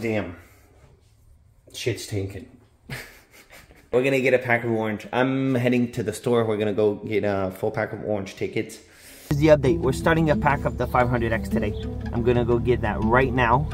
Damn. Shit's tanking. We're gonna get a pack of orange. I'm heading to the store. We're gonna go get a full pack of orange tickets. This is the update. We're starting a pack of the 500X today. I'm gonna go get that right now.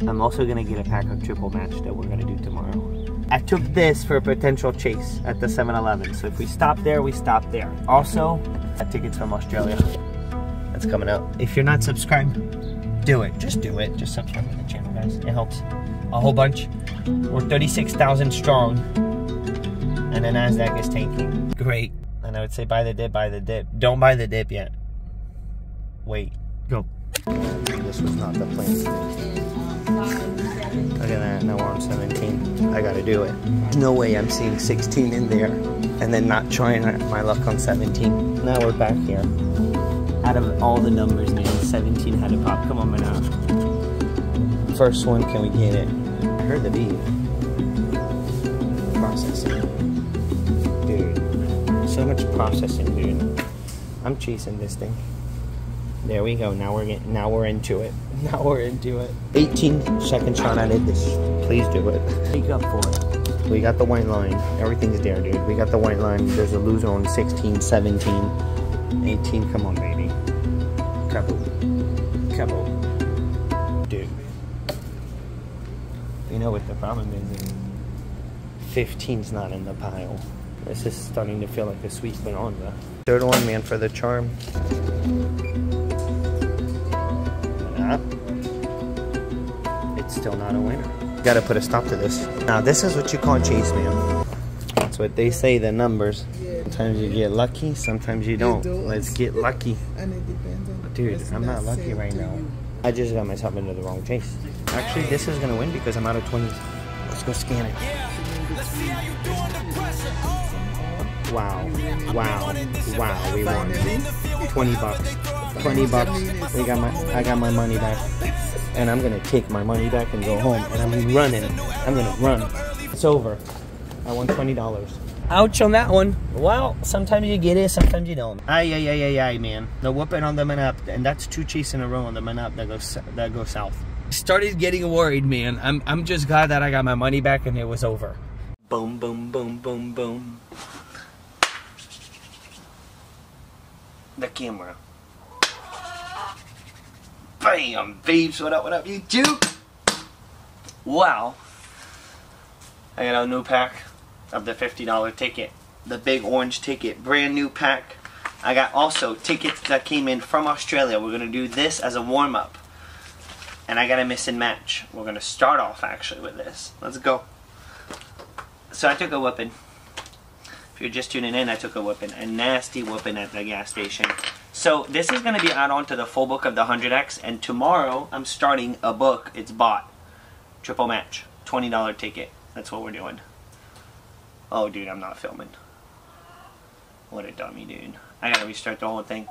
I'm also gonna get a pack of triple match that we're gonna do tomorrow. I took this for a potential chase at the 7-Eleven. So if we stop there, we stop there. Also, that ticket's from Australia. That's coming up. If you're not subscribed, do it. Just do it. Just subscribe to the channel, guys. It helps a whole bunch. We're 36,000 strong. And the NASDAQ is tanking. Great. And I would say buy the dip, buy the dip. Don't buy the dip yet. Wait. Go. This was not the plan. Look at that. Now I'm 17. I gotta do it. No way I'm seeing 16 in there and then not trying my luck on 17. Now we're back here. Out of all the numbers, man, 17 had a pop. Come on, man. First one, can we get it? I heard the beat. Processing. So much processing, dude. I'm chasing this thing. There we go. Now we're getting. Now we're into it. Now we're into it. 18 second shot at it. This. Please do it. Make up for it. We got the white line. Everything's there, dude. We got the white line. There's a loser on 16, 17, 18. Come on, baby. Couple. Couple. Dude. You know what the problem is? 15's not in the pile. This is starting to feel like a sweet banana. Third one, man, for the charm. It's still not a winner. Gotta put a stop to this. Now, this is what you call chase, man. That's what they say, the numbers. Sometimes you get lucky, sometimes you don't. Let's get lucky. Dude, I'm not lucky right now. I just got myself into the wrong chase. Actually, this is gonna win because I'm out of 20s. Let's go scan it. Let's see how you doing. Wow, wow, wow, we won. $20. We got I got my money back. And I'm gonna take my money back and go home. And I'm running. I'm gonna run. It's over. I won $20. Ouch on that one. Well, sometimes you get it, sometimes you don't. Ay, man. The whooping on the man up, and that's two chases in a row on the man up that go south. Started getting worried, man. I'm just glad that I got my money back and it was over. Boom, boom, boom, boom, boom. The camera. Bam, babes, what up, YouTube? Wow. I got a new pack of the $50 ticket, the big orange ticket, brand new pack. I got also tickets that came in from Australia. We're gonna do this as a warm up. And I got a missing match. We're gonna start off actually with this. Let's go. So I took a whooping. If you're just tuning in, I took a whooping, a nasty whooping at the gas station. So this is going to be add on to the full book of the 100X, and tomorrow I'm starting a book. It's bought. Triple match. $20 ticket. That's what we're doing. Oh, dude, I'm not filming. What a dummy, dude. I got to restart the whole thing.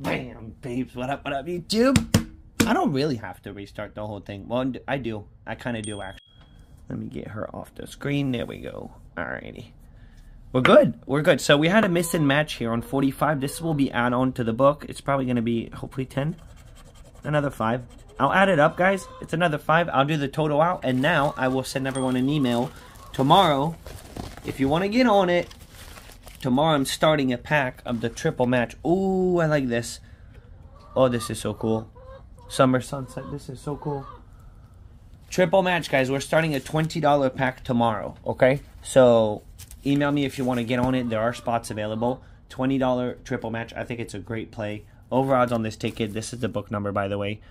Bam, babes. What up, YouTube? I don't really have to restart the whole thing. Well, I do. I kind of do, actually. Let me get her off the screen. There we go. Alrighty. We're good. We're good. So we had a missing match here on 45. This will be add-on to the book. It's probably going to be, hopefully, 10. Another 5. I'll add it up, guys. It's another 5. I'll do the total out. And now I will send everyone an email tomorrow. If you want to get on it, tomorrow I'm starting a pack of the triple match. Ooh, I like this. Oh, this is so cool. Summer sunset. This is so cool. Triple match, guys. We're starting a $20 pack tomorrow, okay? So email me if you want to get on it. There are spots available. $20 triple match. I think it's a great play. Over odds on this ticket. This is the book number, by the way.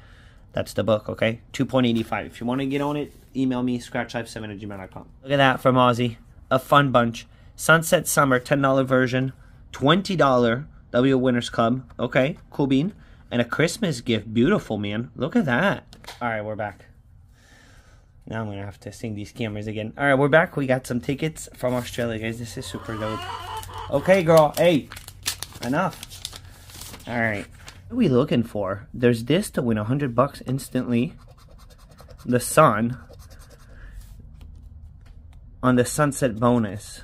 That's the book, okay? 2.85. If you want to get on it, email me, scratchlife7@gmail.com. Look at that from Aussie. A fun bunch. Sunset Summer, $10 version. $20 W Winners Club. Okay, cool bean. And a Christmas gift. Beautiful, man. Look at that. All right, we're back. Now I'm going to have to sing these cameras again. All right, we're back. We got some tickets from Australia, guys. This is super dope. Okay, girl. Hey, enough. All right. What are we looking for? There's this to win $100 instantly. The sun. On the sunset bonus.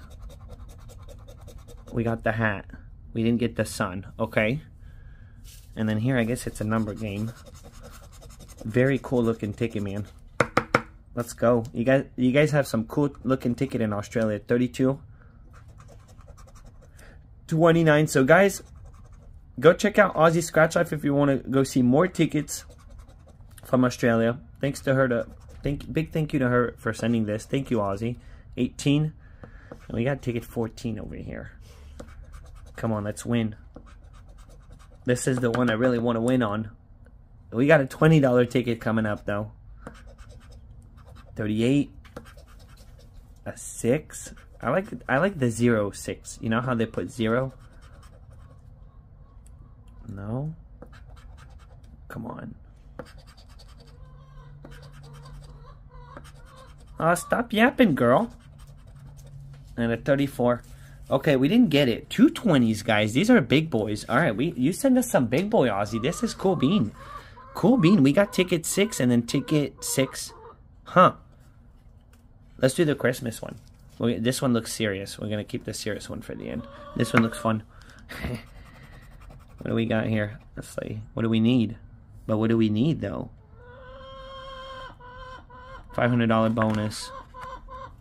We got the hat. We didn't get the sun. Okay. And then here, I guess it's a number game. Very cool looking ticket, man. Let's go. You guys have some cool looking ticket in Australia. 32.29. So guys, go check out Aussie Scratch Life if you want to go see more tickets from Australia. Thanks to her big thank you to her for sending this. Thank you, Aussie. 18. And we got ticket 14 over here. Come on, let's win. This is the one I really want to win on. We got a $20 ticket coming up though. 38, a 6. I like the 06. You know how they put 0? No. Come on. Stop yapping, girl. And a 34. Okay, we didn't get it. 220s, guys. These are big boys. All right, you send us some big boy, Aussie. This is cool bean. Cool bean. We got ticket 6 and then ticket 6. Huh. Let's do the Christmas one. This one looks serious. We're going to keep the serious one for the end. This one looks fun. What do we got here? Let's see. What do we need? But what do we need, though? $500 bonus.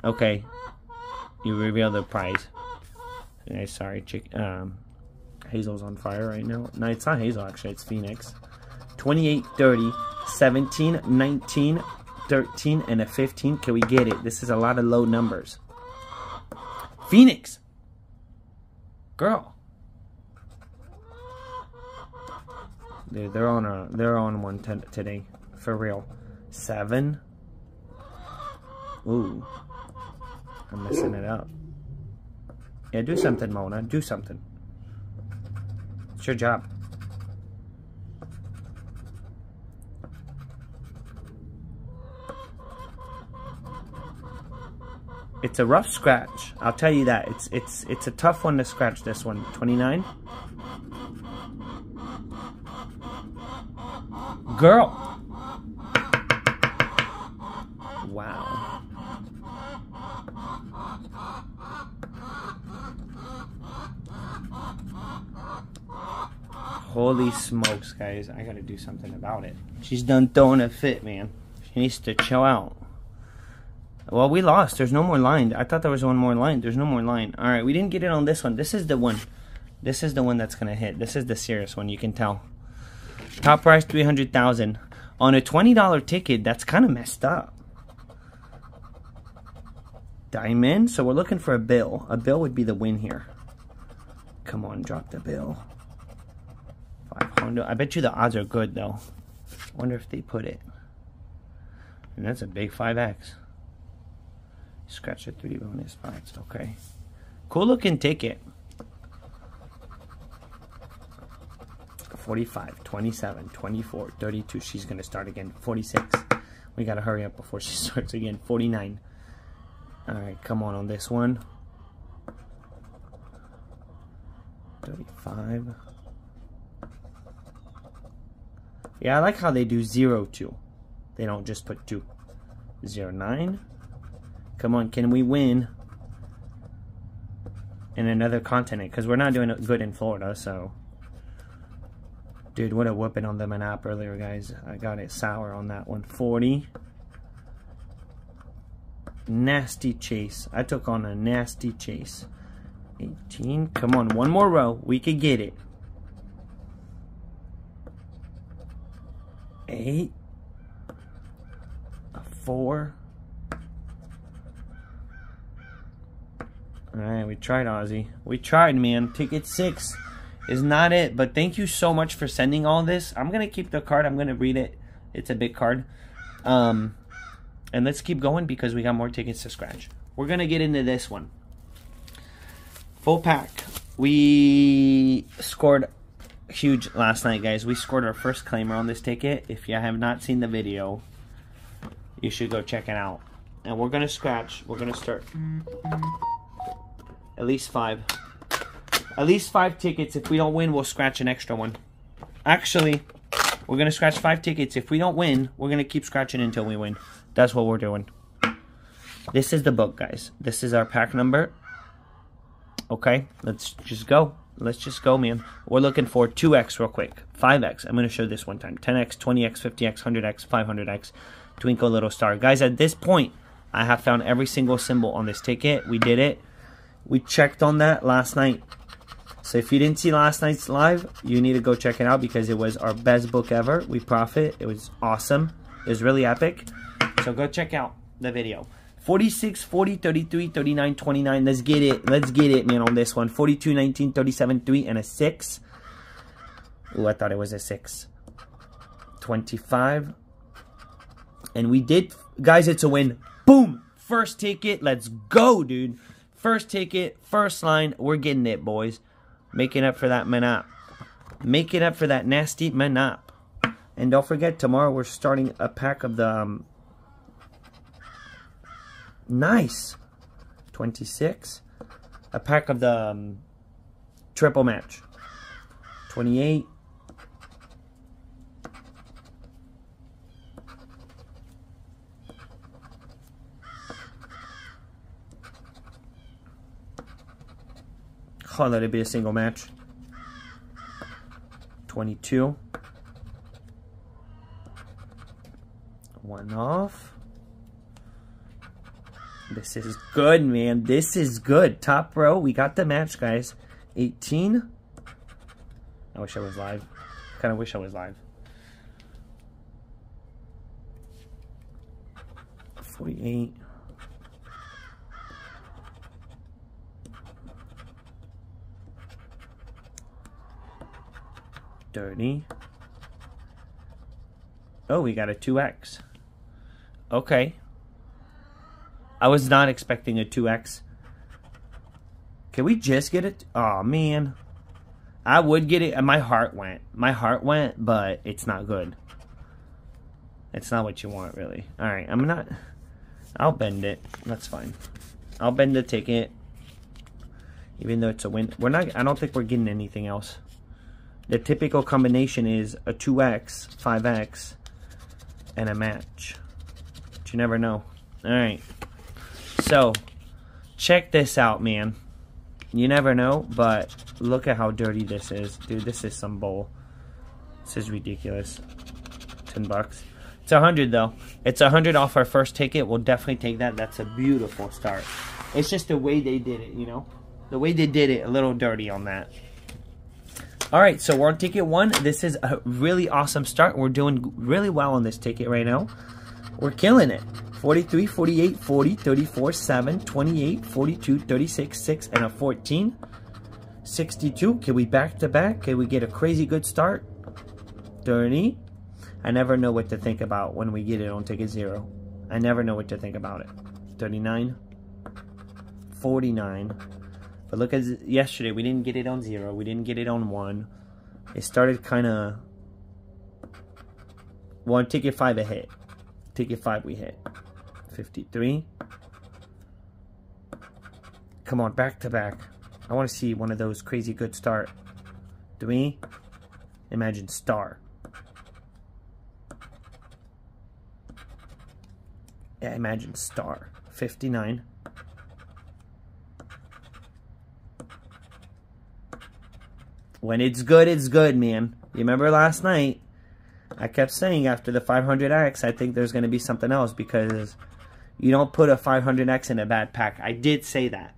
Okay. You reveal the prize. Okay, sorry. Hazel's on fire right now. No, it's not Hazel, actually. It's Phoenix. 28, 30, 17, 19, 13, and a 15. Can we get it? This is a lot of low numbers. Phoenix! Girl. Dude, they're on one today. For real. 7. Ooh. I'm messing it up. Yeah, do something, Mona. Do something. It's your job. It's a rough scratch. I'll tell you that. It's a tough one to scratch, this one. 29. Girl. Wow. Holy smokes, guys. I gotta do something about it. She's done throwing a fit, man. She needs to chill out. Well, we lost. There's no more line. I thought there was one more line. There's no more line. All right, we didn't get it on this one. This is the one. This is the one that's gonna hit. This is the serious one, you can tell. Top prize, 300,000. On a $20 ticket, that's kind of messed up. Diamond, so we're looking for a bill. A bill would be the win here. Come on, drop the bill. 500. I bet you the odds are good, though. I wonder if they put it. And that's a big 5X. Scratch the 3 bonus spots. Okay. Cool looking ticket. 45, 27, 24, 32. She's going to start again. 46. We got to hurry up before she starts again. 49. All right, come on this one. 35. Yeah, I like how they do 02. They don't just put 2. 09. Come on, can we win in another continent? Because we're not doing good in Florida, so. Dude, what a whooping on the Manap earlier, guys. I got it sour on that one. 40. Nasty chase. I took on a nasty chase. 18. Come on, one more row. We could get it. 8. A 4. Alright, we tried, Aussie. We tried, man. Ticket 6 is not it, but thank you so much for sending all this. I'm going to keep the card. I'm going to read it. It's a big card. And let's keep going because we got more tickets to scratch. We're going to get into this one. Full pack. We scored huge last night, guys. We scored our first claimer on this ticket. If you have not seen the video, you should go check it out. And we're going to scratch. We're going to start... At least 5. At least 5 tickets. If we don't win, we'll scratch an extra one. Actually, we're going to scratch 5 tickets. If we don't win, we're going to keep scratching until we win. That's what we're doing. This is the book, guys. This is our pack number. Okay, let's just go. Let's just go, man. We're looking for 2x real quick, 5x. I'm going to show this one time. 10x, 20x, 50x, 100x, 500x. Twinkle little star. Guys, at this point, I have found every single symbol on this ticket. We did it. We checked on that last night. So if you didn't see last night's live, you need to go check it out because it was our best book ever. We profit. It was awesome. It was really epic. So go check out the video. 46, 40, 33, 39, 29. Let's get it. Let's get it, man, on this one. 42, 19, 37, 3, and a 6. Ooh, I thought it was a 6. 25. And we did. Guys, it's a win. Boom. First ticket. Let's go, dude. First ticket. First line. We're getting it, boys. Making up for that manap. Making up for that nasty manap. And don't forget, tomorrow we're starting a pack of the... nice 26, a pack of the triple match. 28, let it be a single match. 22, one off. This is good, man. This is good. Top row. We got the match, guys. 18. I wish I was live. Kind of wish I was live. 48. 30. Oh, we got a 2X. Okay. I was not expecting a 2X. Can we just get it? Oh, man. I would get it. My heart went. My heart went, but it's not good. It's not what you want, really. All right. I'm not. I'll bend it. That's fine. I'll bend the ticket. Even though it's a win. We're not. I don't think we're getting anything else. The typical combination is a 2X, 5X, and a match. But you never know. All right. So, check this out, man. You never know, but look at how dirty this is. Dude, this is some bowl. This is ridiculous. 10 bucks. It's 100, though. It's 100 off our first ticket. We'll definitely take that. That's a beautiful start. It's just the way they did it, you know? The way they did it, a little dirty on that. All right, so we're on ticket one. This is a really awesome start. We're doing really well on this ticket right now. We're killing it. 43, 48, 40, 34, 7, 28, 42, 36, 6, and a 14. 62. Can we back to back? Can we get a crazy good start? 30. I never know what to think about when we get it on ticket zero. I never know what to think about it. 39. 49. But look at yesterday. We didn't get it on zero. We didn't get it on one. It started kind of... Well, on ticket five it hit. Ticket five we hit. 53. Come on, back to back. I want to see one of those crazy good start. 3. Imagine star. Yeah, imagine star. 59. 'When it's good, man. You remember last night? I kept saying after the 500X, I think there's going to be something else because... You don't put a 500X in a bad pack. I did say that.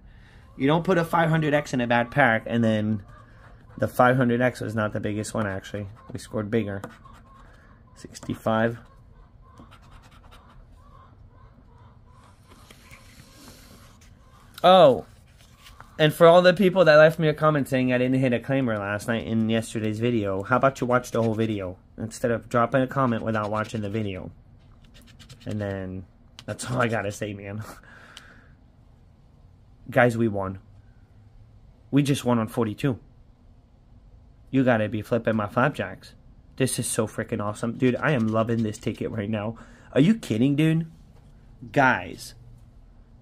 You don't put a 500X in a bad pack, and then the 500X was not the biggest one, actually. We scored bigger. 65. Oh, and for all the people that left me a comment saying I didn't hit a claimer last night in yesterday's video, how about you watch the whole video instead of dropping a comment without watching the video? And then... That's all I gotta say, man. Guys, we won. We just won on 42. You gotta be flipping my flapjacks. This is so freaking awesome. Dude, I am loving this ticket right now. Are you kidding, dude? Guys,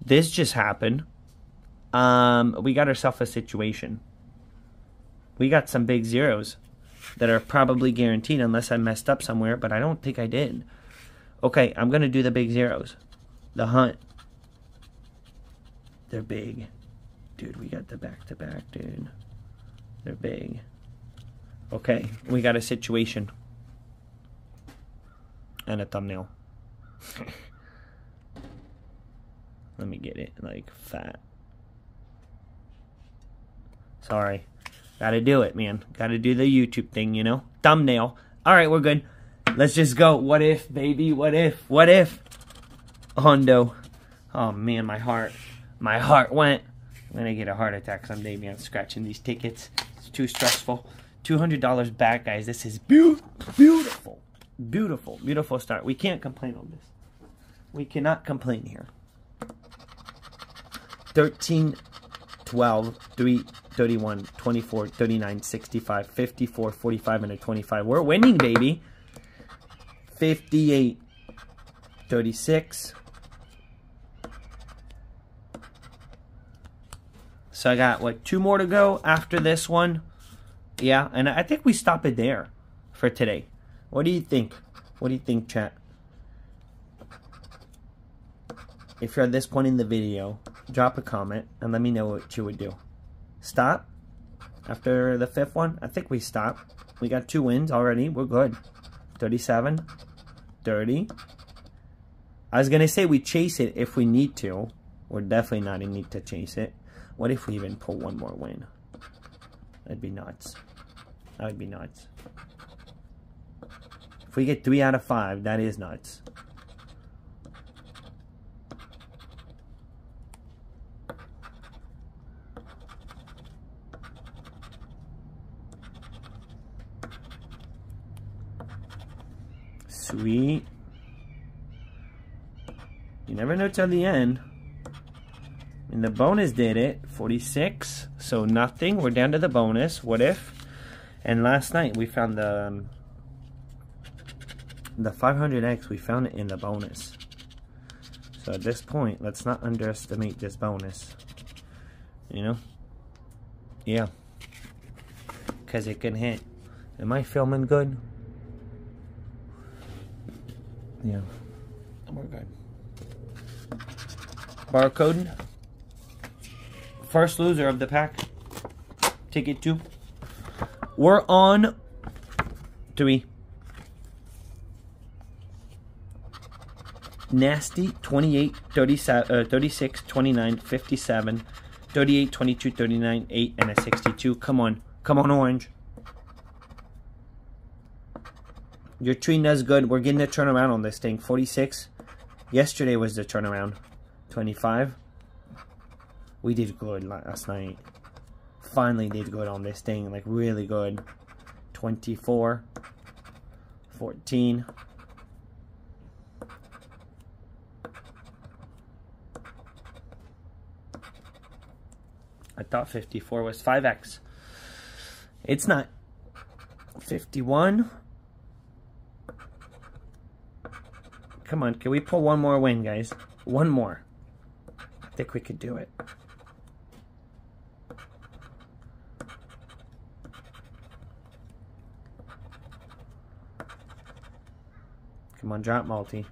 this just happened. We got ourselves a situation. We got some big zeros that are probably guaranteed unless I messed up somewhere, but I don't think I did. Okay, I'm gonna do the big zeros. The hunt. They're big. Dude, we got the back-to-back, dude. They're big. Okay, we got a situation. And a thumbnail. Let me get it, like, fat. Sorry. Gotta do it, man. Gotta do the YouTube thing, you know? Thumbnail. Alright, we're good. Let's just go. What if, baby? What if? What if? Hondo. Oh, man, my heart. My heart went. I'm gonna get a heart attack someday, man, scratching these tickets. It's too stressful. $200 back, guys. This is beautiful. Beautiful, beautiful start. We can't complain on this. We cannot complain here. 13, 12, 3, 31, 24, 39, 65, 54, 45, and a 25. We're winning, baby. 58, 36. So I got, what, two more to go after this one? Yeah, and I think we stop it there for today. What do you think? What do you think, chat? If you're at this point in the video, drop a comment and let me know what you would do. Stop after the fifth one? I think we stop. We got two wins already. We're good. 37, 30. I was going to say we chase it if we need to. We're definitely not in need to chase it. What if we even pull one more win? That'd be nuts. That would be nuts. If we get 3 out of 5, that is nuts. Sweet. You never know till the end. And the bonus did it. 46. So nothing. We're down to the bonus. What if? And last night we found the 500x, we found it in the bonus. So at this point, let's not underestimate this bonus, you know? Yeah, because it can hit. Am I filming good? Yeah, we're good. Barcode, first loser of the pack, ticket 2. We're on 3. Nasty, 28, 36, 29, 57, 38, 22, 39, 8, and a 62. Come on. Come on, Orange. You're treating us good. We're getting a turnaround on this thing. 46. Yesterday was the turnaround. 25. We did good last night. Finally did good on this thing. Like, really good. 24. 14. 54 was 5x. It's not. 51. Come on, can we pull one more win, guys? One more. I think we could do it. Come on, drop multi.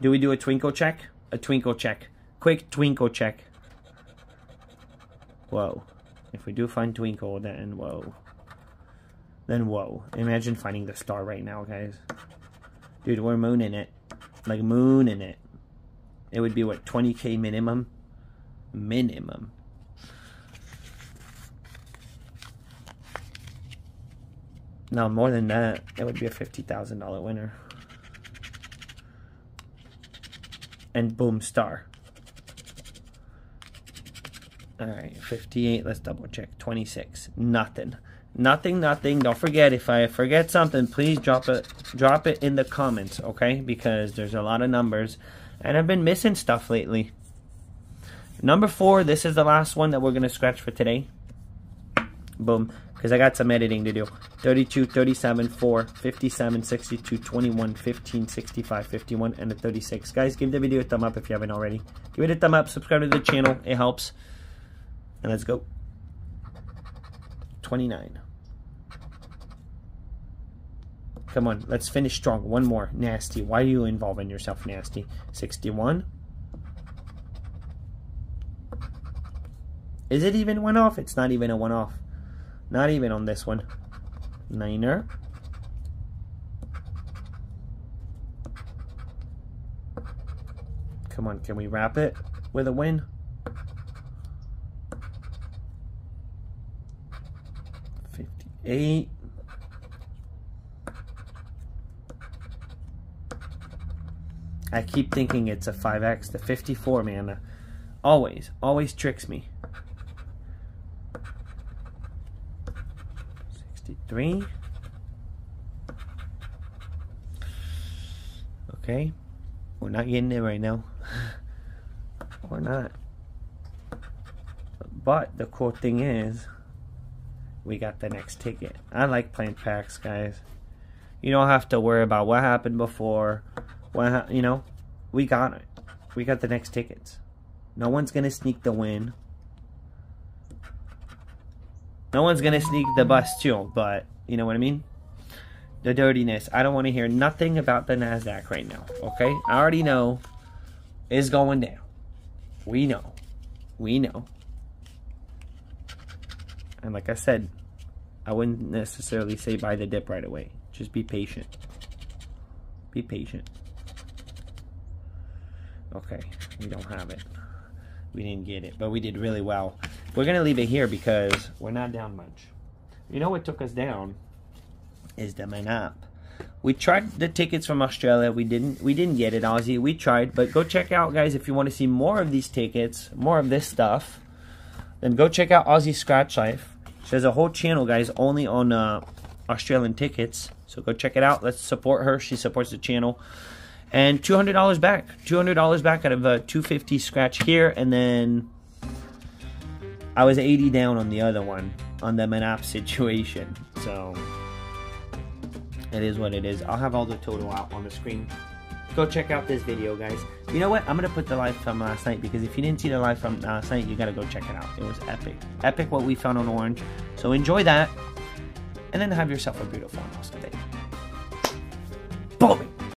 Do we do a twinkle check? A twinkle check. Quick twinkle check. Whoa. If we do find Twinkle, then whoa. Then whoa. Imagine finding the star right now, guys. Dude, we're mooning it. Like, mooning it. It would be, what, 20K minimum? Minimum. No, more than that. It would be a $50,000 winner. And boom, star. Alright, 58, let's double check. 26. Nothing. Nothing, nothing. Don't forget, if I forget something, please drop it in the comments, okay? Because there's a lot of numbers. And I've been missing stuff lately. Number 4, this is the last one that we're gonna scratch for today. Boom. Because I got some editing to do. 32, 37, 4, 57, 62, 21, 15, 65, 51, and a 36. Guys, give the video a thumb up if you haven't already. Give it a thumb up, subscribe to the channel, it helps. And let's go. 29. Come on, let's finish strong. One more. Nasty. Why are you involving yourself, Nasty? 61. Is it even one off? It's not even a one off. Not even on this one. Niner. Come on, can we wrap it with a win? Eight. I keep thinking it's a 5x. The 54, man, always tricks me. 63. Okay, we're not getting it right now. We're not. But the cool thing is, we got the next ticket. I like playing packs, guys. You don't have to worry about what happened before. You know, we got it. We got the next tickets. No one's gonna sneak the win. No one's gonna sneak the bus too, but you know what I mean? The dirtiness. I don't want to hear nothing about the NASDAQ right now, okay? I already know it's going down. We know. We know. And like I said, I wouldn't necessarily say buy the dip right away. Just be patient. Be patient. Okay, we don't have it. We didn't get it, but we did really well. We're going to leave it here because we're not down much. You know what took us down is the manap. We tried the tickets from Australia. We didn't get it, Aussie. We tried, but go check out, guys, if you want to see more of these tickets, more of this stuff. Then go check out Aussie Scratch Life. She has a whole channel, guys, only on Australian tickets. So go check it out. Let's support her. She supports the channel. And $200 back. $200 back out of a $250 scratch here. And then I was $80 down on the other one, on the Manap situation. So it is what it is. I'll have all the total out on the screen. Go check out this video, guys. You know what? I'm going to put the live from last night, because if you didn't see the live from last night, you got to go check it out. It was epic. Epic what we found on Orange. So enjoy that, and then have yourself a beautiful and awesome day.